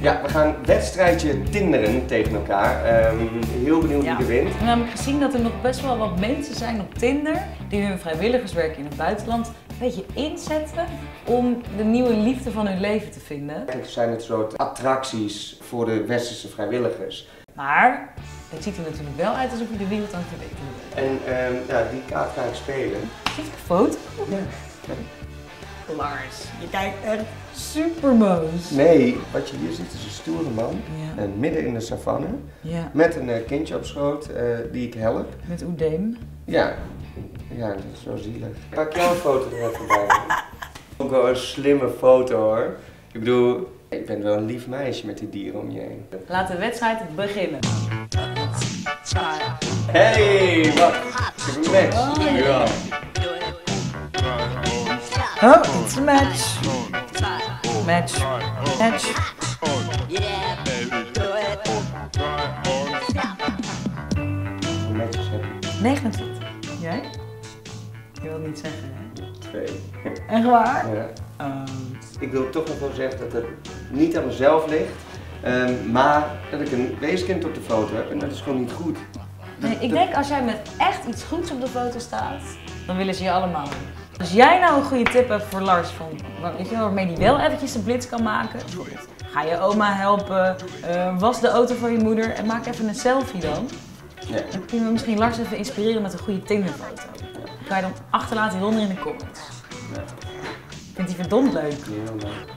Ja, we gaan wedstrijdje tinderen tegen elkaar. Heel benieuwd wie er wint. We hebben namelijk gezien dat er nog best wel wat mensen zijn op Tinder die hun vrijwilligerswerk in het buitenland een beetje inzetten om de nieuwe liefde van hun leven te vinden. Eigenlijk zijn het soort attracties voor de westerse vrijwilligers. Maar het ziet er natuurlijk wel uit alsof je de wereld aan het weten bent. En ja, die kaart ga ik spelen. Ziet ik een foto? Ja. Lars, je kijkt echt supermoos. Nee, wat je hier ziet is een stoere man, midden in de savanne, met een kindje op schoot die ik help. Met oedeem? Ja. Ja, dat is zo zielig. Pak jouw foto er even bij. Ook wel een slimme foto hoor. Ik bedoel, ik ben wel een lief meisje met die dieren om je heen. Laat de wedstrijd beginnen. Hey, wat? Ik heb een match. Oh, ja. Oh, it's a match. Match. Match. Yeah, baby, do it. 29. Jij? Je wilt niet zeggen, hè? 2. Echt waar? Ja. Ik wil toch nog wel zeggen dat het niet aan mezelf ligt, maar dat ik een weeskind op de foto heb en dat is gewoon niet goed. Nee, ik denk als jij met echt iets goeds op de foto staat, dan willen ze je allemaal. Als jij nou een goede tip hebt voor Lars, weet je, waarmee hij wel eventjes de blitz kan maken, ga je oma helpen, was de auto van je moeder en maak even een selfie dan. Ja. Dan kun je misschien Lars even inspireren met een goede Tinderfoto. Die kan je dan achterlaten hieronder in de comments. Ja. Vindt hij verdomd leuk? Ja,